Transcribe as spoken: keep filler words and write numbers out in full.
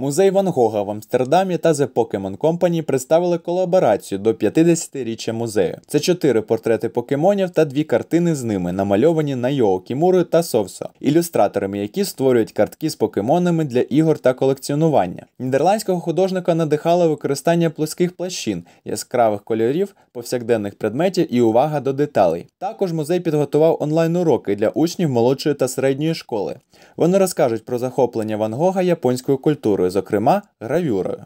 Музей Ван Гога в Амстердамі та The Pokémon Company представили колаборацію до п'ятдесятиріччя музею. Це чотири портрети покемонів та дві картини з ними, намальовані Наойо Кімурою та Совсо, ілюстраторами, які створюють картки з покемонами для ігор та колекціонування. Нідерландського художника надихало використання плоских плащин, яскравих кольорів, повсякденних предметів і увага до деталей. Також музей підготував онлайн-уроки для учнів молодшої та середньої школи. Вони розкажуть про захоплення Ван Гога японською культурою, зокрема гравюрою.